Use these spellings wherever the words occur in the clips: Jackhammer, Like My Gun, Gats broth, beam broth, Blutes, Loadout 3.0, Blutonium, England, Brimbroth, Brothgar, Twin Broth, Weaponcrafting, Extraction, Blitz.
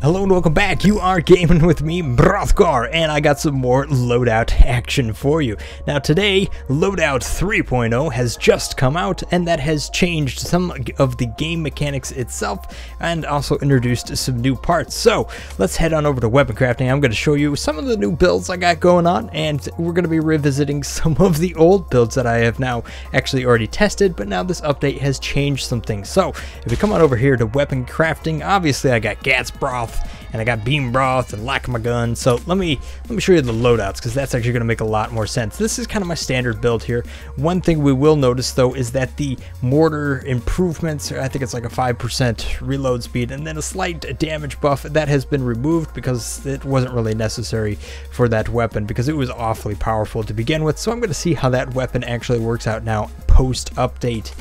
Hello and welcome back. You are gaming with me, Brothgar, and I got some more loadout action for you. Now today, Loadout 3.0 has just come out, and that has changed some of the game mechanics itself and also introduced some new parts. So let's head on over to weapon crafting. I'm going to show you some of the new builds I got going on, and we're going to be revisiting some of the old builds that I have now actually already tested, but now this update has changed some things. So if we come on over here to weapon crafting, obviously I got Gats broth, and I got beam broth and Like My Gun. So let me show you the loadouts, because that's actually going to make a lot more sense. This is kind of my standard build here. One thing we will notice though is that the mortar improvements, I think it's like a 5% reload speed and then a slight damage buff, that has been removed because it wasn't really necessary for that weapon because it was awfully powerful to begin with. So I'm going to see how that weapon actually works out now post update.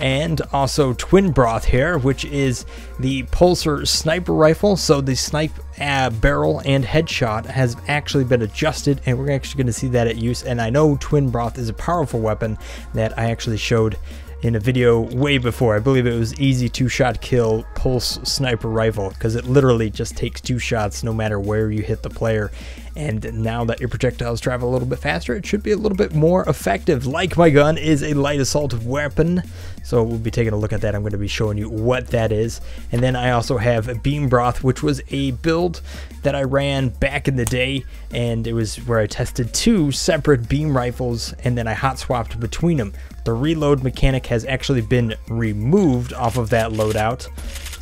And also Twin Broth here, which is the pulsar sniper rifle. So the snipe barrel and headshot has actually been adjusted, and we're actually going to see that at use. And I know Twin Broth is a powerful weapon that I actually showed in a video way before. I believe it was easy 2-shot kill pulse sniper rifle, because it literally just takes 2 shots no matter where you hit the player. And now that your projectiles travel a little bit faster, it should be a little bit more effective. Like My Gun is a light assault weapon, so we'll be taking a look at that. I'm going to be showing you what that is. And then I also have a Beam Broth, which was a build that I ran back in the day, and it was where I tested 2 separate beam rifles, and then I hot swapped between them. The reload mechanic has actually been removed off of that loadout,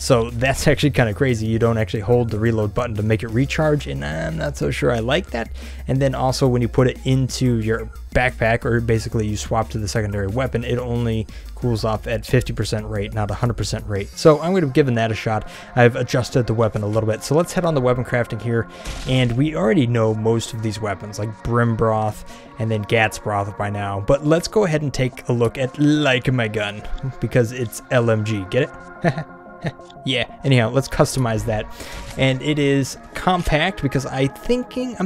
so that's actually kind of crazy. You don't actually hold the reload button to make it recharge, and I'm not so sure I like that. And then also when you put it into your backpack, or basically you swap to the secondary weapon, it only cools off at 50% rate, not 100% rate. So I'm going to have given that a shot. I've adjusted the weapon a little bit. So let's head on the weapon crafting here, and we already know most of these weapons, like Brimbroth and then Gats broth by now. But let's go ahead and take a look at Like My Gun, because it's LMG. Get it? Yeah, anyhow, let's customize that. And it is compact, because I'm thinking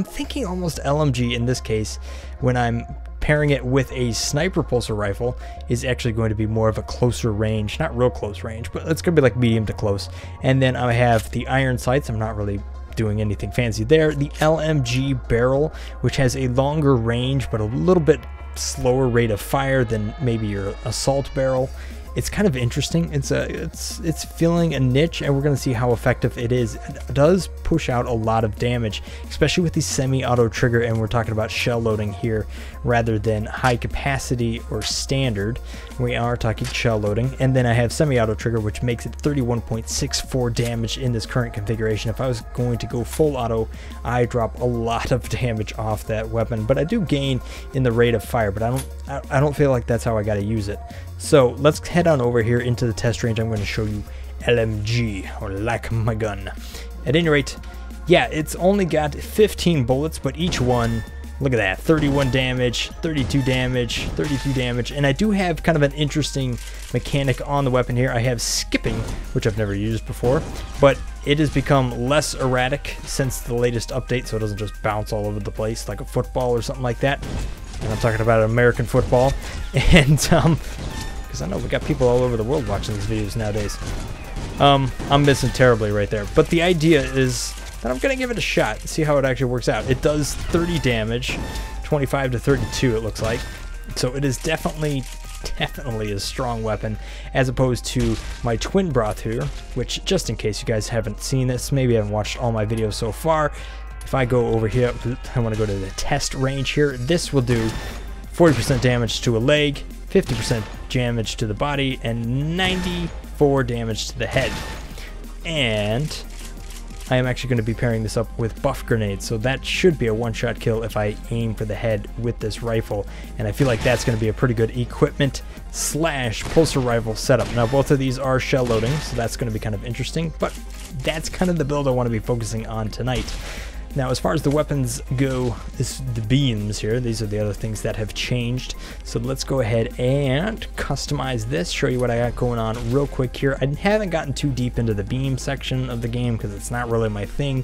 almost LMG in this case, when I'm pairing it with a sniper pulsar rifle, is actually going to be more of a closer range, not real close range, but it's going to be like medium to close. And then I have the iron sights. I'm not really doing anything fancy there. The LMG barrel, which has a longer range but a little bit slower rate of fire than maybe your assault barrel. It's kind of interesting. It's filling a niche, and we're going to see how effective it is. It does push out a lot of damage, especially with the semi-auto trigger, and we're talking about shell loading here rather than high capacity or standard. We are talking shell loading. And then I have semi-auto trigger, which makes it 31.64 damage in this current configuration. If I was going to go full auto, I drop a lot of damage off that weapon, but I do gain in the rate of fire, but I don't feel like that's how I got to use it. So let's head on over here into the test range. I'm going to show you LMG, or Like My Gun. At any rate, yeah, it's only got 15 bullets, but each one, look at that, 31 damage, 32 damage, 32 damage. And I do have kind of an interesting mechanic on the weapon here. I have skipping, which I've never used before, but it has become less erratic since the latest update, so it doesn't just bounce all over the place like a football or something like that. And I'm talking about American football. And because I know we got people all over the world watching these videos nowadays. I'm missing terribly right there. But the idea is that I'm going to give it a shot and see how it actually works out. It does 30 damage, 25 to 32 it looks like. So it is definitely a strong weapon, as opposed to my Twin Broth here, which, just in case you guys haven't seen this, maybe haven't watched all my videos so far, if I go over here, I want to go to the test range here. This will do 40% damage to a leg, 50% damage to the body, and 94 damage to the head. And I am actually going to be pairing this up with buff grenades, so that should be a one-shot kill if I aim for the head with this rifle. And I feel like that's going to be a pretty good equipment slash pulsar rifle setup. Now both of these are shell loading, so that's going to be kind of interesting, but that's kind of the build I want to be focusing on tonight. Now, as far as the weapons go, the beams here, these are the other things that have changed. So let's go ahead and customize this, show you what I got going on real quick here. I haven't gotten too deep into the beam section of the game because it's not really my thing.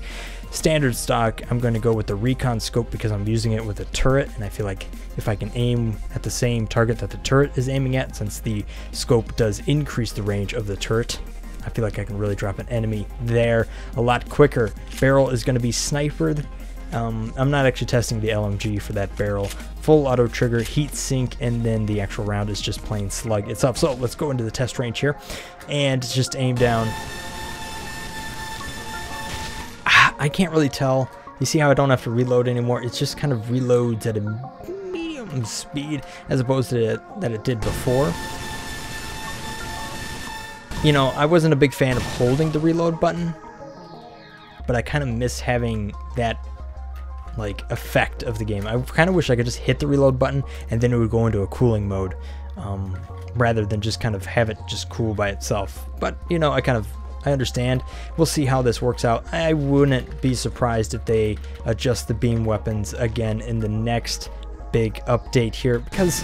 Standard stock, I'm going to go with the recon scope because I'm using it with a turret, and I feel like if I can aim at the same target that the turret is aiming at, since the scope does increase the range of the turret, I feel like I can really drop an enemy there a lot quicker. Barrel is going to be snipered. I'm not actually testing the LMG for that barrel. Full auto trigger, heat sink, and then the actual round is just plain slug itself. So let's go into the test range here and just aim down. I can't really tell. You see how I don't have to reload anymore? It just kind of reloads at a medium speed as opposed to that it did before. You know, I wasn't a big fan of holding the reload button, but I kind of miss having that like effect of the game. I kind of wish I could just hit the reload button and then it would go into a cooling mode, rather than just kind of have it just cool by itself. But you know, I understand. We'll see how this works out. I wouldn't be surprised if they adjust the beam weapons again in the next big update here, because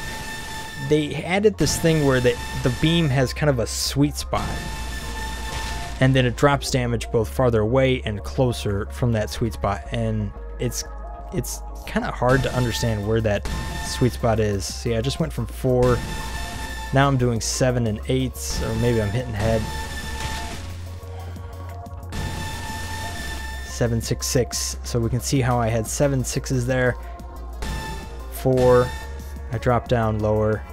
they added this thing where the beam has kind of a sweet spot, and then it drops damage both farther away and closer from that sweet spot, and it's kind of hard to understand where that sweet spot is. See, I just went from 4, now I'm doing 7 and 8s, or maybe I'm hitting head. 7, 6, 6. So we can see how I had 7 6s there. 4, I drop down lower.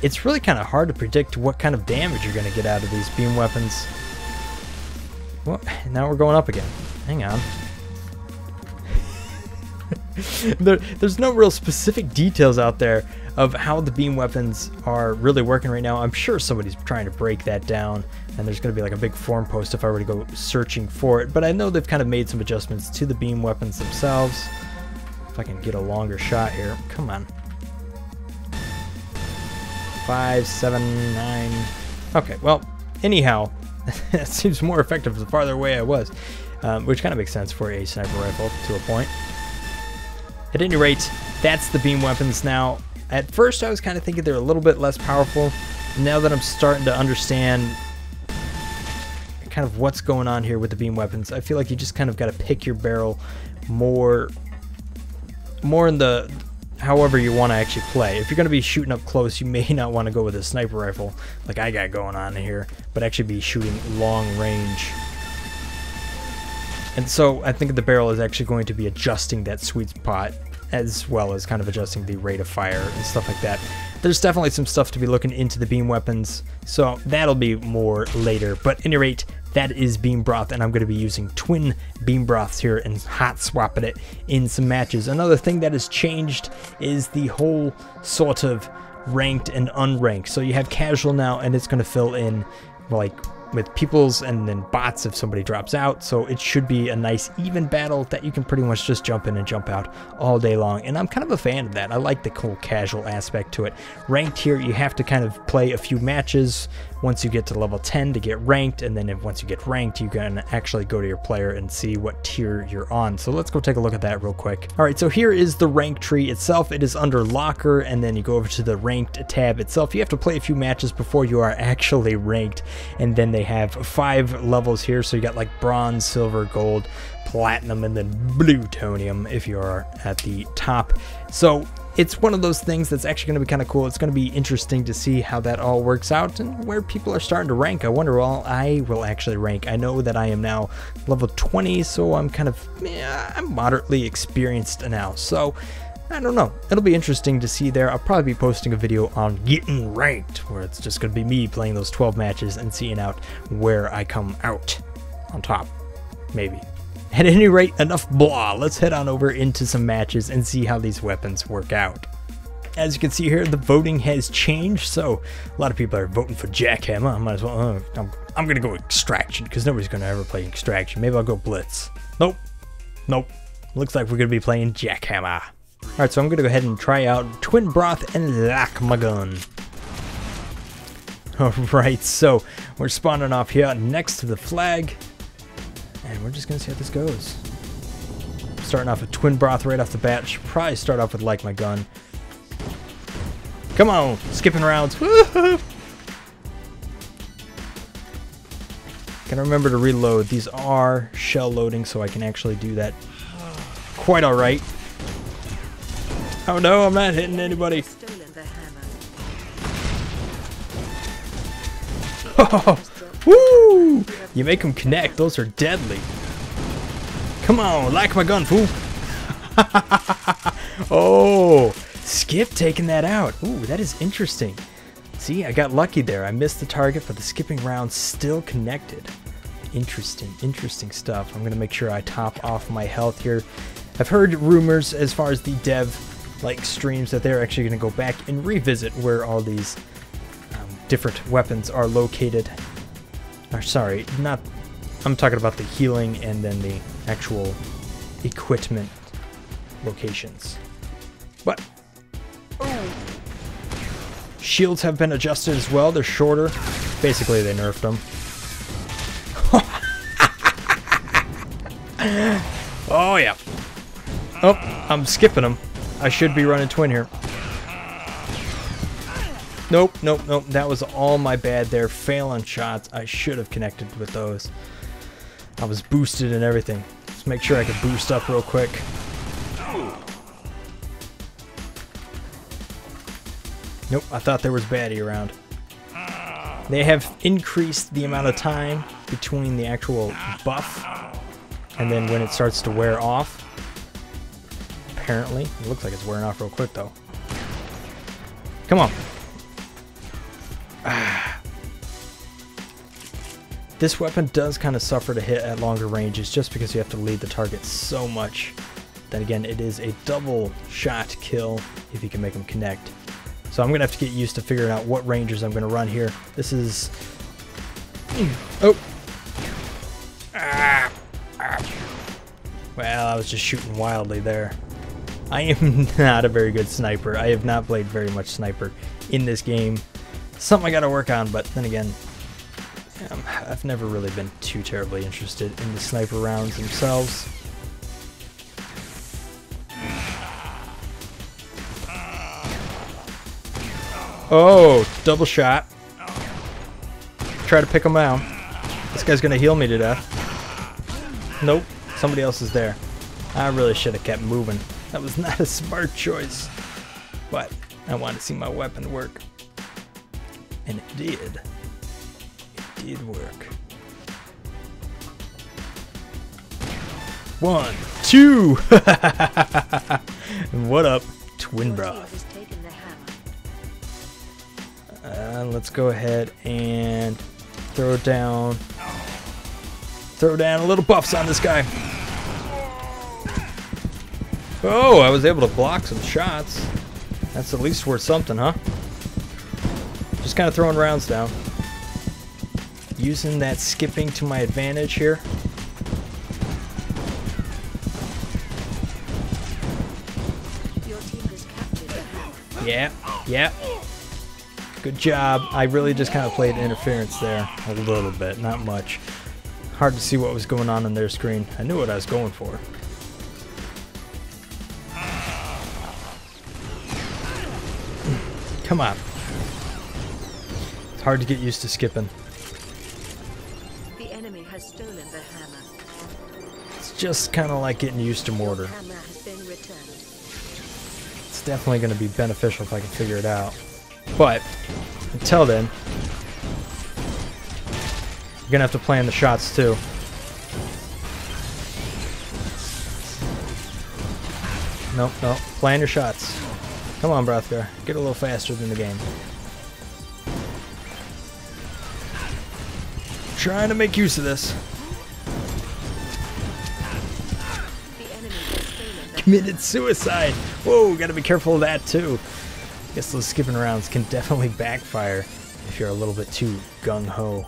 It's really kind of hard to predict what kind of damage you're going to get out of these beam weapons. Well, now we're going up again. Hang on. There's no real specific details out there of how the beam weapons are really working right now. I'm sure somebody's trying to break that down, and there's going to be like a big forum post if I were to go searching for it. But I know they've kind of made some adjustments to the beam weapons themselves. If I can get a longer shot here. Come on. 5, 7, 9. Okay, well, anyhow, that seems more effective the farther away I was, which kind of makes sense for a sniper rifle to a point. At any rate, that's the beam weapons now. At first I was kind of thinking they're a little bit less powerful. Now that I'm starting to understand kind of what's going on here with the beam weapons, I feel like you just kind of got to pick your barrel more in the however you want to actually play. If you're going to be shooting up close, you may not want to go with a sniper rifle like I got going on here, but actually be shooting long range. And so I think the barrel is actually going to be adjusting that sweet spot, as well as kind of adjusting the rate of fire and stuff like that. There's definitely some stuff to be looking into the beam weapons, so that'll be more later. But at any rate, that is Beam Broth, and I'm going to be using twin Beam Broths here and hot swapping it in some matches. Another thing that has changed is the whole sort of ranked and unranked. So you have casual now, and it's going to fill in like with peoples and then bots if somebody drops out. So it should be a nice even battle that you can pretty much just jump in and jump out all day long. And I'm kind of a fan of that. I like the cool casual aspect to it. Ranked here, you have to kind of play a few matches once you get to level 10 to get ranked. And then once you get ranked, you can actually go to your player and see what tier you're on. So let's go take a look at that real quick. All right, so here is the rank tree itself. It is under locker, and then you go over to the ranked tab itself. You have to play a few matches before you are actually ranked. And then they have 5 levels here. So you got like bronze, silver, gold, platinum, and then blutonium if you are at the top. So it's one of those things that's actually going to be kind of cool. It's going to be interesting to see how that all works out and where people are starting to rank. I wonder well I will actually rank. I know that I am now level 20, so I'm kind of, I'm moderately experienced now. So I don't know. It'll be interesting to see there. I'll probably be posting a video on getting ranked, where it's just going to be me playing those 12 matches and seeing out where I come out on top, maybe. At any rate, enough blah. Let's head on over into some matches and see how these weapons work out. As you can see here, the voting has changed, so a lot of people are voting for Jackhammer. I might as well, I'm going to go Extraction, because nobody's going to ever play Extraction. Maybe I'll go Blitz. Nope. Nope. Looks like we're going to be playing Jackhammer. All right, so I'm going to go ahead and try out Twin Broth and Like My Gun. All right, so we're spawning off here next to the flag. And we're just going to see how this goes. Starting off with Twin Broth right off the bat. Should probably start off with Like My Gun. Come on, skipping rounds. Woohoo! Gotta remember to reload. These are shell loading, so I can actually do that quite all right. Oh no, I'm not hitting anybody. Oh, woo! You make them connect. Those are deadly. Come on, like my gun, fool. Oh, Skip taking that out. Ooh, that is interesting. See, I got lucky there. I missed the target, but the skipping round still connected. Interesting, interesting stuff. I'm going to make sure I top off my health here. I've heard rumors as far as the dev-like streams that they're actually going to go back and revisit where all these different weapons are located. Or sorry, not... I'm talking about the healing and then the actual equipment locations. But shields have been adjusted as well. They're shorter. Basically, they nerfed them. Oh, yeah. Oh, I'm skipping them. I should be running twin here. Nope, nope, nope. That was all my bad there. Fail on shots. I should have connected with those. I was boosted and everything. Let's make sure I can boost up real quick. Nope, I thought there was baddie around. They have increased the amount of time between the actual buff and then when it starts to wear off. Apparently. It looks like it's wearing off real quick, though. Come on. This weapon does kind of suffer to hit at longer ranges just because you have to lead the target so much. Then again, it is a double shot kill if you can make them connect. So I'm going to have to get used to figuring out what ranges I'm going to run here. This is... Oh! Ah. Ah. Well, I was just shooting wildly there. I am not a very good sniper. I have not played very much sniper in this game. Something I got to work on, but then again, I've never really been too terribly interested in the sniper rounds themselves. Oh, double shot. Try to pick him out. This guy's gonna heal me to death. Nope, somebody else is there. I really should have kept moving. That was not a smart choice. But I wanted to see my weapon work. And it did. It did work. One, two! And what up, Twin Broth? Let's go ahead and throw down a little buffs on this guy. Oh, I was able to block some shots. That's at least worth something, huh? Just kind of throwing rounds down. Using that skipping to my advantage here. Your team has captured the house. Yeah, yeah. Good job. I really just kind of played interference there a little bit, not much. Hard to see what was going on their screen. I knew what I was going for. Come on. It's hard to get used to skipping. The enemy has stolen the hammer. It's just kind of like getting used to mortar. It's definitely going to be beneficial if I can figure it out. But until then, you're gonna have to plan the shots too. Nope, nope. Plan your shots. Come on, Brothgar. Get a little faster than the game. I'm trying to make use of this. Committed suicide. Whoa, gotta be careful of that too. I guess those skipping rounds can definitely backfire if you're a little bit too gung-ho.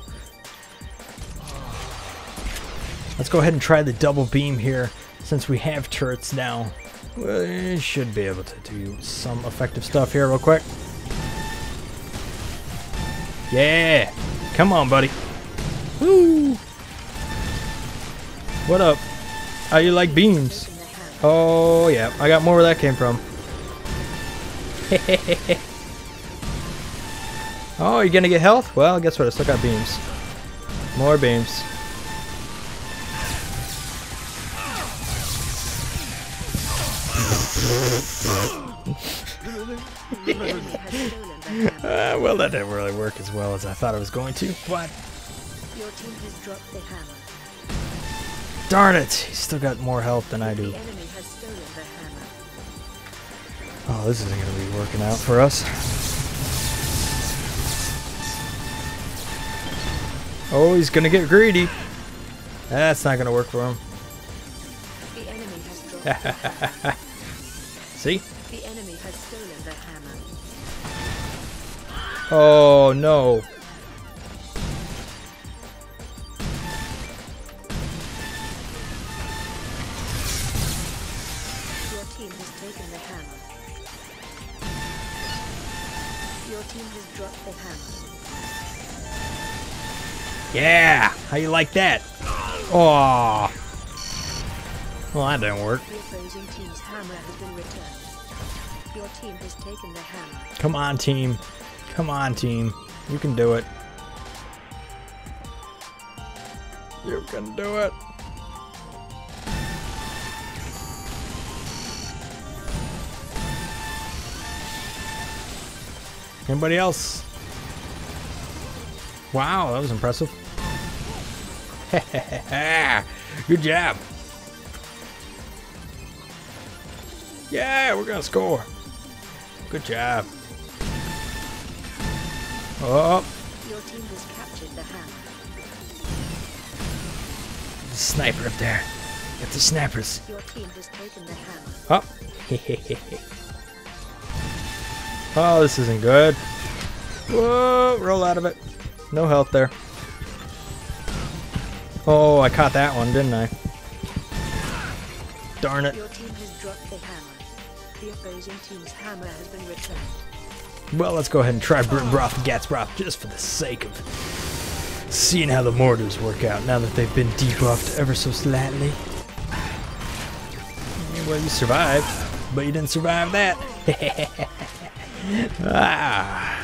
Let's go ahead and try the double beam here. Since we have turrets now, we should be able to do some effective stuff here real quick. Yeah! Come on, buddy. Woo! What up? How you like beams? Oh, yeah. I got more where that came from. Oh, you're gonna get health? Well, guess what? I still got beams. More beams. Well, that didn't really work as well as I thought it was going to, but... Your team has dropped the hammer. Darn it! He's still got more health than I do. The enemy has stolen the hammer. Oh, this isn't going to be working out for us. Oh, he's going to get greedy. That's not going to work for him. The enemy has dropped the hammer. See? The enemy has stolen the hammer. Oh, no. Your team has taken the hammer. Your team has dropped the hammer. Yeah! How you like that? Oh. Well, that didn't work. The opposing team's hammer has been returned. Your team has taken the hammer. Come on, team. Come on, team. You can do it. You can do it. Anybody else? Wow, that was impressive. Good job. Yeah, we're gonna score. Good job. Oh. Your team has captured the hammer. The sniper up there. Get the snipers. Your team has taken the hammer. Oh. Oh, this isn't good. Whoa, roll out of it. No health there. Oh, I caught that one, didn't I? Darn it. Your team has dropped the hammer. The opposing team's hammer has been returned. Well, let's go ahead and try Brimbroth and Gats broth just for the sake of seeing how the mortars work out now that they've been debuffed ever so slightly. Well, you survived, but you didn't survive that. Ah.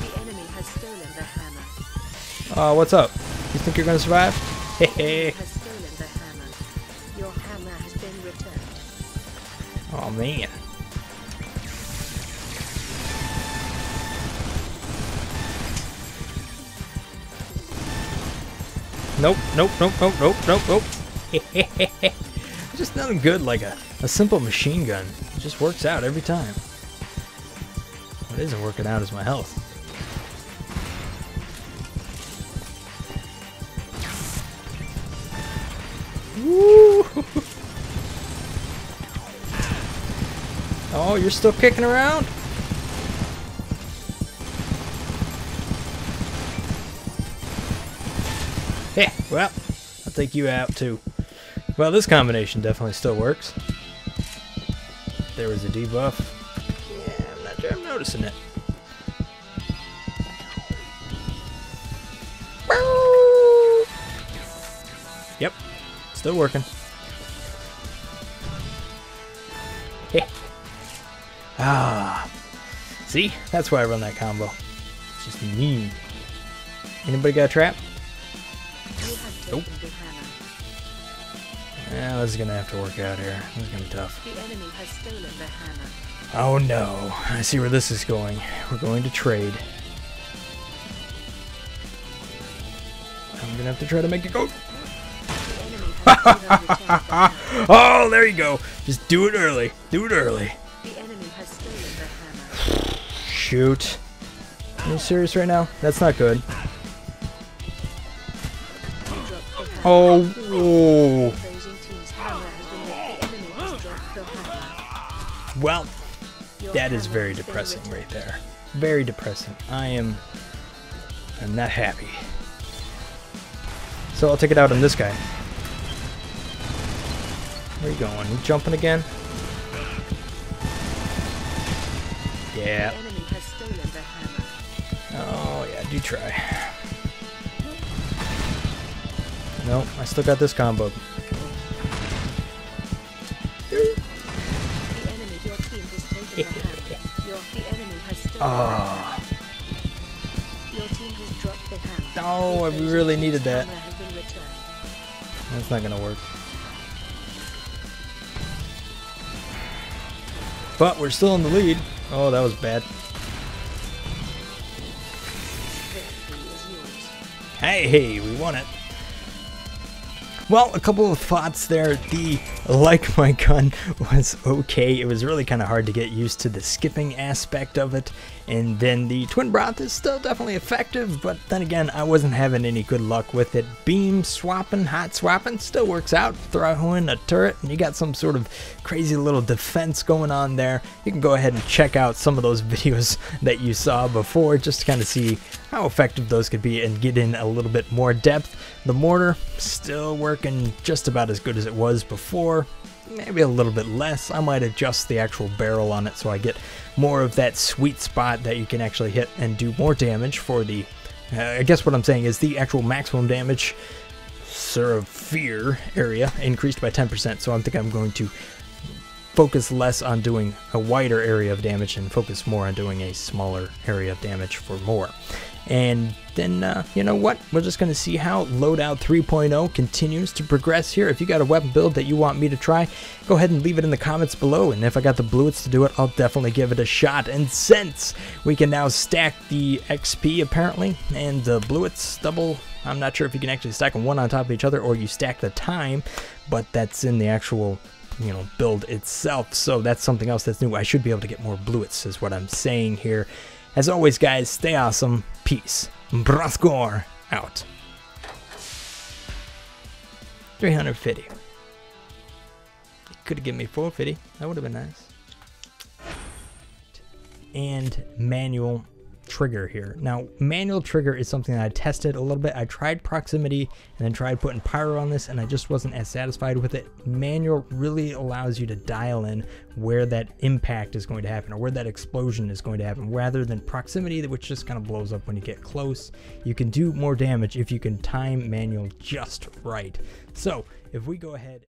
The enemy has stolen the hammer. What's up? You think you're gonna survive? Hey. Has stolen the hammer. Your hammer has been returned. Oh man. Nope, nope, nope, nope, nope, nope, nope. Just nothing good like a simple machine gun. It just works out every time. What isn't working out is my health. Woo! Oh, you're still kicking around? Yeah, well, I'll take you out too. Well, this combination definitely still works. There was a debuff. Yeah, I'm not sure I'm noticing it. Yep. Still working. Hey. Ah. See? That's why I run that combo. It's just mean. Anybody got a trap? Nope. Well, this is going to have to work out here. This is going to be tough. The enemy has stolen the hammer. Oh no. I see where this is going. We're going to trade. I'm going to have to try to make it go. Oh, there you go. Just do it early. Do it early. The enemy has stolen the hammer. Shoot. Are you serious right now? That's not good. Oh. Oh. Well, that is very depressing right there. Very depressing. I'm not happy. So I'll take it out on this guy. Where are you going? You jumping again? Yeah. The enemy has stolen the hammer. Oh, yeah, do try. Nope, I still got this combo. The enemy, your team has taken the hammer. The enemy has stolen the hammer. Your team has dropped the hammer. Oh, I really needed that. That's not going to work. But we're still in the lead. Oh, that was bad. Hey, we won it. Well, a couple of thoughts there. The Like My Gun was okay. It was really kind of hard to get used to the skipping aspect of it. And then the Twin Broth is still definitely effective, but then again, I wasn't having any good luck with it. Beam swapping, hot swapping still works out. Throw in a turret and you got some sort of crazy little defense going on there. You can go ahead and check out some of those videos that you saw before just to kind of see how effective those could be and get in a little bit more depth. The mortar still working just about as good as it was before. Maybe a little bit less. I might adjust the actual barrel on it so I get more of that sweet spot that you can actually hit and do more damage for the, I guess what I'm saying is the actual maximum damage severe area increased by 10%. So I think I'm going to focus less on doing a wider area of damage and focus more on doing a smaller area of damage for more. And then, you know what? We're just going to see how Loadout 3.0 continues to progress here. If you got a weapon build that you want me to try, go ahead and leave it in the comments below. And if I got the Blutes to do it, I'll definitely give it a shot. And since we can now stack the XP, apparently, and the Blutes double, I'm not sure if you can actually stack them one on top of each other or you stack the time, but that's in the actual, you know, build itself. So that's something else that's new. I should be able to get more Blutes is what I'm saying here. As always, guys, stay awesome. Peace. Brothgar out. 350. Could have given me 450. That would have been nice. And manual trigger here. Now, manual trigger is something that I tested a little bit. I tried proximity and then tried putting pyro on this, and I just wasn't as satisfied with it. Manual really allows you to dial in where that impact is going to happen or where that explosion is going to happen rather than proximity, which just kind of blows up when you get close. You can do more damage if you can time manual just right. So if we go ahead